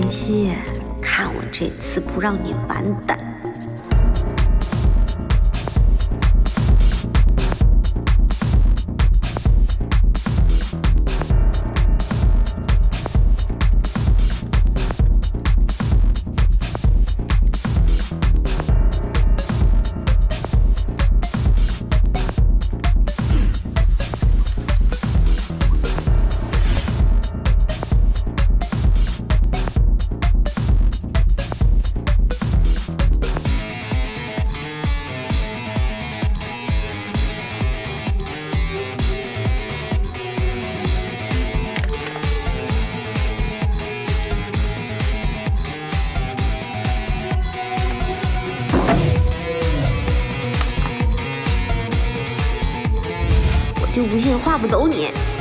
臣妾，看我这次不让你完蛋！就不信画不走你。